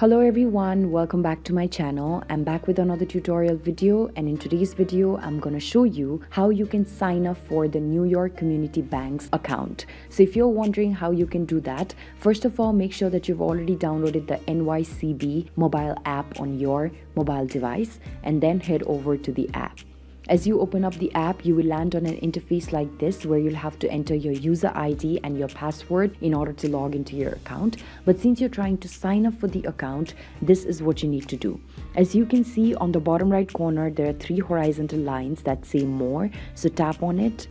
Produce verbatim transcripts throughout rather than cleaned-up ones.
Hello everyone, welcome back to my channel. I'm back with another tutorial video, and in today's video I'm gonna show you how you can sign up for the New York Community Bank's account. So if you're wondering how you can do that, first of all make sure that you've already downloaded the N Y C B mobile app on your mobile device, and then head over to the app. As you open up the app, you will land on an interface like this where you'll have to enter your user I D and your password in order to log into your account. But since you're trying to sign up for the account, this is what you need to do. As you can see on the bottom right corner, there are three horizontal lines that say more. So tap on it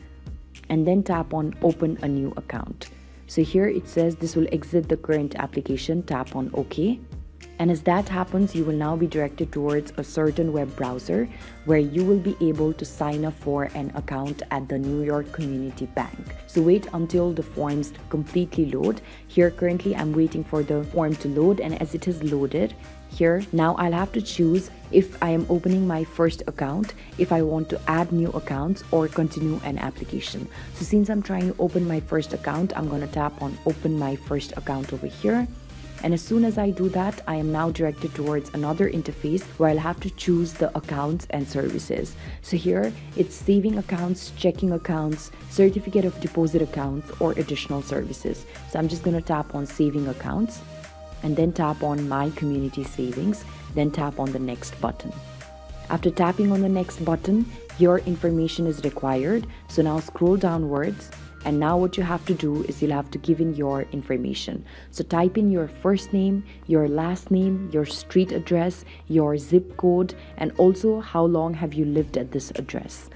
and then tap on open a new account. So here it says this will exit the current application. Tap on OK. And as that happens, you will now be directed towards a certain web browser where you will be able to sign up for an account at the New York Community Bank. So wait until the forms completely load. Here currently I'm waiting for the form to load, and as it is loaded, here now I'll have to choose if I am opening my first account, if I want to add new accounts, or continue an application. So since I'm trying to open my first account, I'm going to tap on open my first account over here. And as soon as I do that, I am now directed towards another interface where I'll have to choose the accounts and services. So here it's saving accounts, checking accounts, certificate of deposit accounts, or additional services. So I'm just going to tap on saving accounts and then tap on my community savings, then tap on the next button. After tapping on the next button, your information is required. So now scroll downwards. And now what you have to do is you'll have to give in your information. So type in your first name, your last name, your street address, your zip code, and also how long have you lived at this address.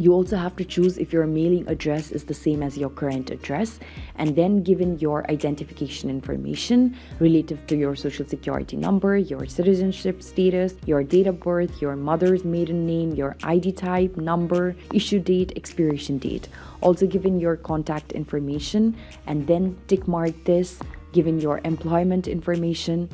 You also have to choose if your mailing address is the same as your current address, and then give in your identification information relative to your social security number, your citizenship status, your date of birth, your mother's maiden name, your I D type, number, issue date, expiration date. Also give in your contact information and then tick mark this, give in your employment information.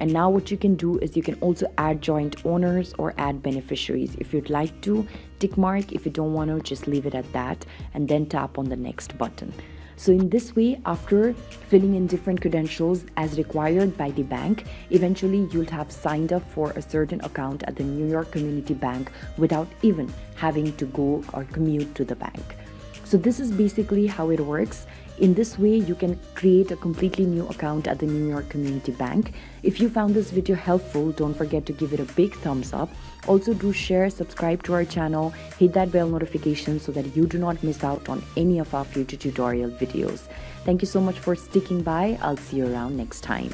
And now what you can do is you can also add joint owners or add beneficiaries. If you'd like to, tick mark. If you don't want to, just leave it at that and then tap on the next button. So in this way, after filling in different credentials as required by the bank, eventually you'll have signed up for a certain account at the New York Community Bank without even having to go or commute to the bank. So this is basically how it works. In this way, you can create a completely new account at the New York Community Bank. If you found this video helpful, don't forget to give it a big thumbs up. Also do share, subscribe to our channel, hit that bell notification so that you do not miss out on any of our future tutorial videos. Thank you so much for sticking by. I'll see you around next time.